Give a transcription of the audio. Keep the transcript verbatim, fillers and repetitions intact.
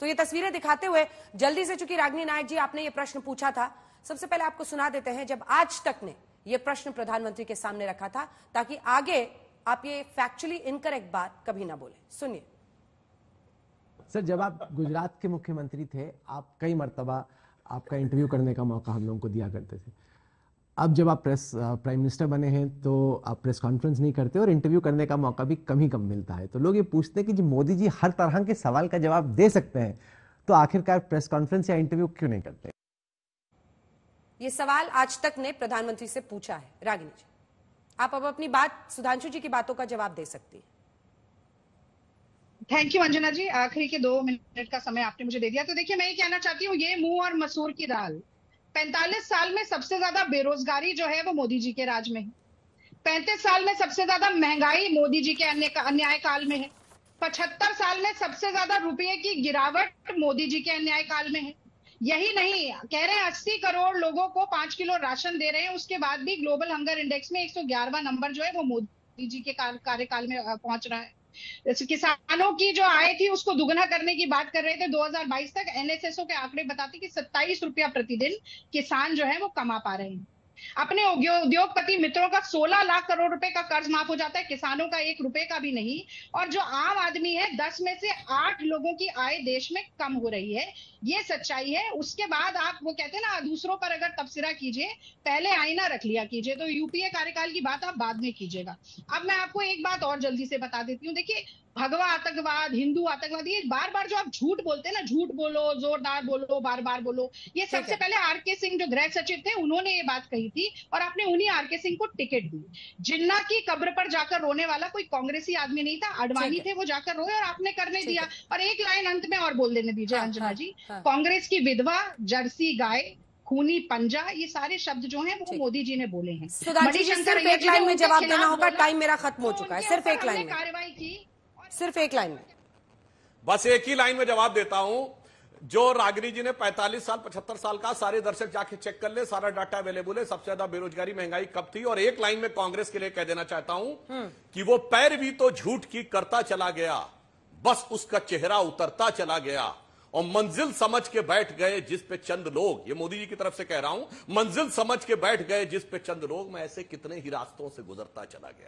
तो ये तस्वीरें दिखाते हुए जल्दी से, चूंकि रागिनी नायक जी आपने ये प्रश्न पूछा था, सबसे पहले आपको सुना देते हैं जब आज तक ने ये प्रश्न प्रधानमंत्री के सामने रखा था, ताकि आगे आप ये फैक्चुअली इनकरेक्ट बात कभी ना बोले। सुनिए। सर, जब आप गुजरात के मुख्यमंत्री थे, आप कई मर्तबा आपका इंटरव्यू करने का मौका हम लोगों को दिया करते थे। अब जब आप प्रेस प्राइम मिनिस्टर बने हैं तो आप प्रेस कॉन्फ्रेंस नहीं करते और इंटरव्यू करने का मौका भी कम ही कम मिलता है। तो लोग ये पूछते हैं कि जी मोदी जी हर तरह के सवाल का जवाब दे सकते हैं, तो आखिरकार प्रेस कॉन्फ्रेंस या इंटरव्यू क्यों नहीं करते? ये सवाल आज तक ने प्रधानमंत्री से पूछा है। रागिनी जी, आप अब अपनी बात, सुधांशु जी की बातों का जवाब दे सकती है। थैंक यू अंजना जी, आखिरी के दो मिनट का समय आपने मुझे दे दिया। तो देखिए, मैं ये कहना चाहती हूँ, ये मुंह और मसूर की दाल। पैंतालीस साल में सबसे ज्यादा बेरोजगारी जो है वो मोदी जी के राज में है। पैंतीस साल में सबसे ज्यादा महंगाई मोदी जी के अन्यायकाल में है। पचहत्तर साल में सबसे ज्यादा रुपये की गिरावट मोदी जी के अन्यायकाल में है। यही नहीं, कह रहे हैं अस्सी करोड़ लोगों को पांच किलो राशन दे रहे हैं, उसके बाद भी ग्लोबल हंगर इंडेक्स में एक सौ ग्यारहवां नंबर जो है वो मोदी जी के कार्यकाल में पहुंच रहा है। किसानों की जो आय थी उसको दुगना करने की बात कर रहे थे। दो हज़ार बाईस तक एन एस एस ओ के आंकड़े बताते कि सत्ताईस रुपया प्रतिदिन किसान जो है वो कमा पा रहे हैं। अपने उद्योगपति मित्रों का सोलह लाख करोड़ रुपए का कर्ज माफ हो जाता है, किसानों का एक रुपए का भी नहीं। और जो आम आदमी है, दस में से आठ लोगों की आय देश में कम हो रही है। ये सच्चाई है। उसके बाद आप वो कहते हैं ना, दूसरों पर अगर तबसरा कीजिए पहले आईना रख लिया कीजिए, तो यूपीए कार्यकाल की बात आप बाद में कीजिएगा। अब मैं आपको एक बात और जल्दी से बता देती हूँ। देखिए, भगवा आतंकवाद, हिंदू आतंकवाद, ये बार बार जो आप झूठ बोलते हैं ना, झूठ बोलो, जोरदार बोलो, बार बार बोलो, ये सबसे पहले आर के सिंह जो गृह सचिव थे उन्होंने ये बात कही थी और आपने उन्हीं आर के सिंह को टिकट दी। जिन्ना की कब्र पर जाकर रोने वाला कोई कांग्रेसी आदमी नहीं था, आडवाणी थे, वो जाकर रोए और आपने करने दिया। और एक लाइन अंत में और बोल देने दीजिए अंजना जी, कांग्रेस की विधवा, जर्सी गाय, खूनी पंजा, ये सारे शब्द जो हैं वो मोदी जी ने बोले हैं। सिर्फ एक लाइन में जवाब देना होगा, टाइम मेरा खत्म हो चुका है। सिर्फ एक लाइन में कार्रवाई की, सिर्फ एक लाइन में, बस एक ही लाइन में जवाब देता हूं। जो रागिनी जी ने पैंतालीस साल, पचहत्तर साल का, सारे दर्शक जाके चेक कर ले, सारा डाटा अवेलेबल है, सबसे ज्यादा बेरोजगारी महंगाई कब थी। और एक लाइन में कांग्रेस के लिए कह देना चाहता हूं कि वो पैरवी तो झूठ की करता चला गया, बस उसका चेहरा उतरता चला गया। और मंजिल समझ के बैठ गए जिस पे चंद लोग, ये मोदी जी की तरफ से कह रहा हूं, मंजिल समझ के बैठ गए जिस पे चंद लोग, मैं ऐसे कितने ही रास्तों से गुजरता चला गया।